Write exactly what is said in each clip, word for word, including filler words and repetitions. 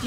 Do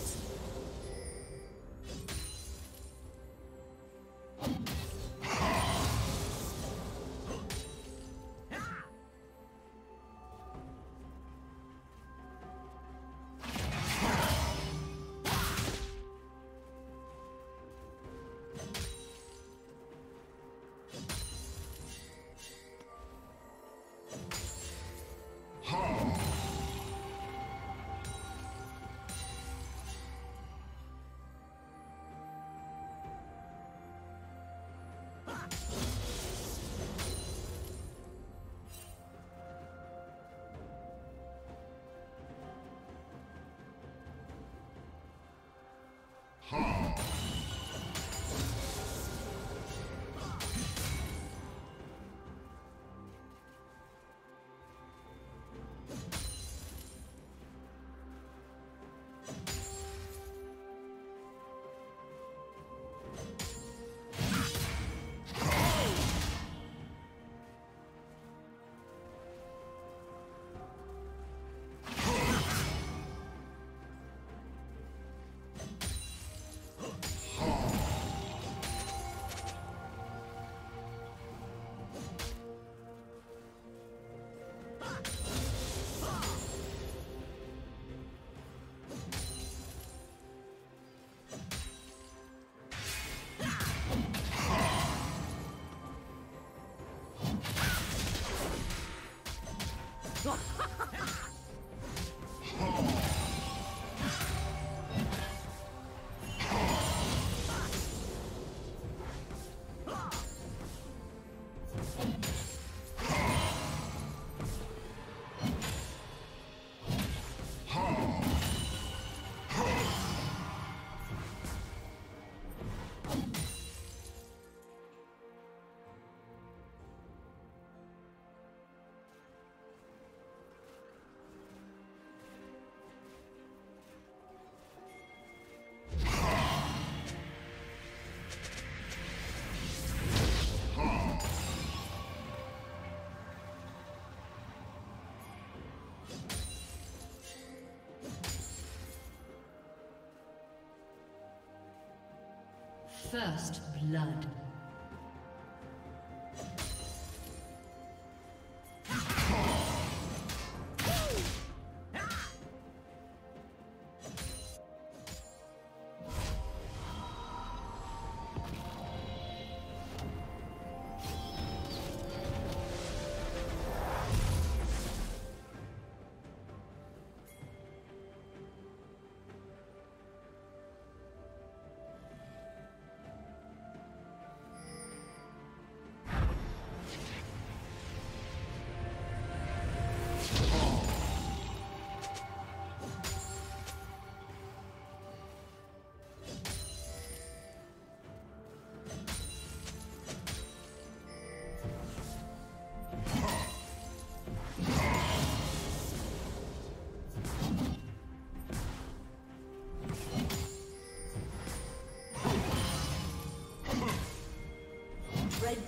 First blood. The red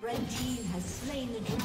Red team has slain the dragon.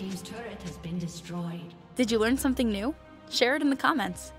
team's turret has been destroyed. Did you learn something new? Share it in the comments.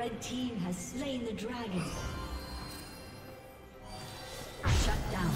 Red team has slain the dragon. Shut down.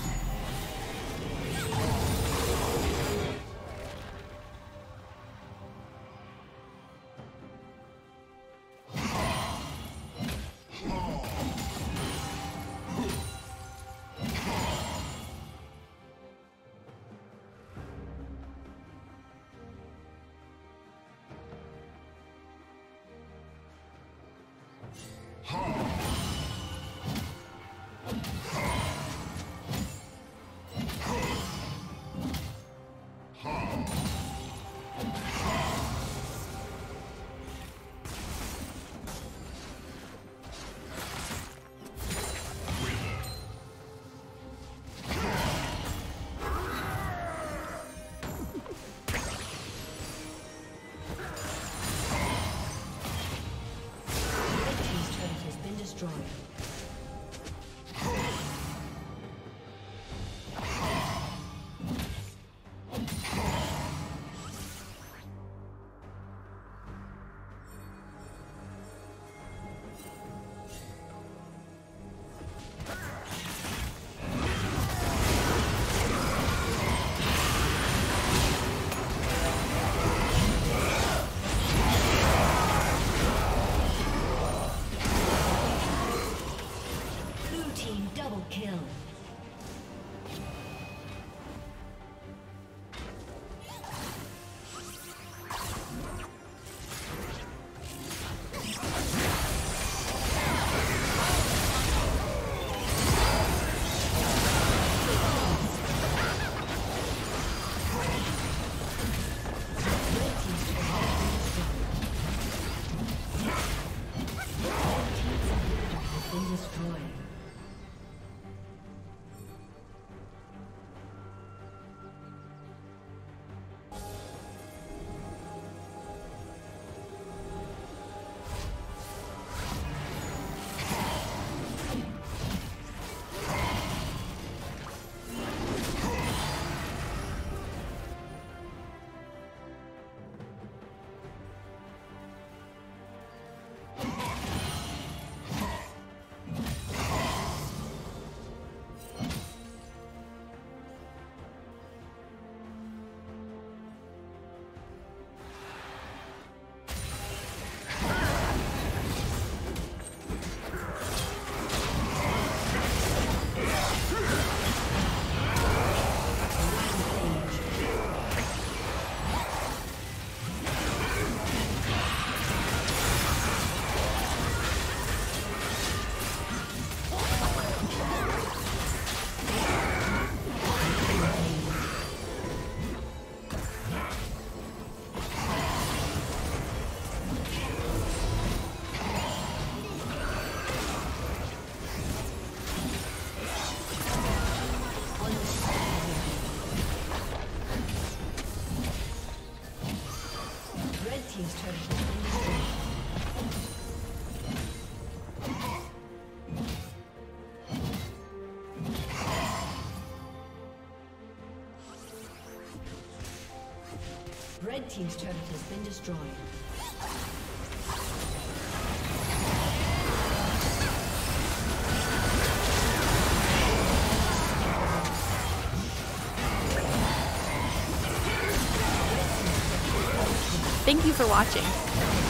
Red team's turret has been destroyed. Thank you for watching.